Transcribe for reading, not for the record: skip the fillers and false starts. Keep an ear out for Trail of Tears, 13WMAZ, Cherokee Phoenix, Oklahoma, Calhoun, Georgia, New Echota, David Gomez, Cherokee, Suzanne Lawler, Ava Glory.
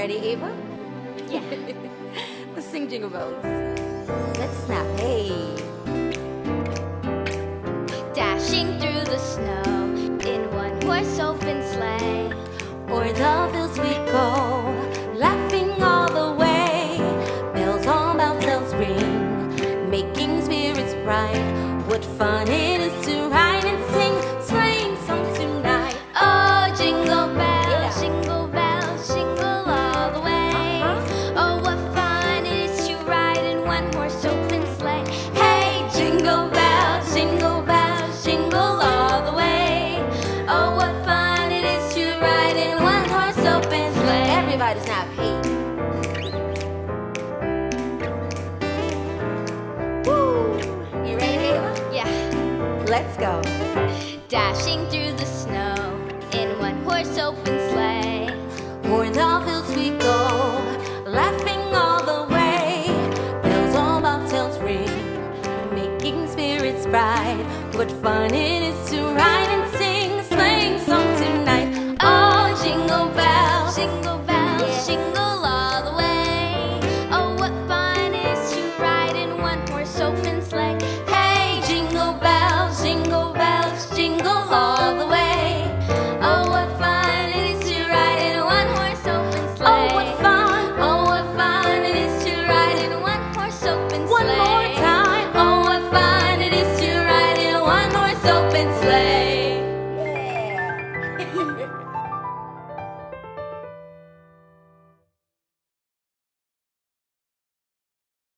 Ready, Ava? Yeah. Let's sing Jingle Bells. Let's snap. Hey. Dashing through the snow in one horse open sleigh, o'er the fields we go, laughing all the way. Bells on bells ring, making spirits bright. What fun it is to ride and sing sleighing songs tonight. Oh, jingle bells, yeah. Jingle bells, jingle all the way. Oh, what fun it is to ride in one horse open sleigh. Hey, jingle bells, jingle bells, jingle all the way. Oh, what fun it is to ride in one horse open sleigh. Everybody's now happy. Let's go. Dashing through the snow in one horse open sleigh, o'er the fields we go, laughing all the way. Bells on bobtails ring, making spirits bright. What fun it is to ride and sing, sleighing songs.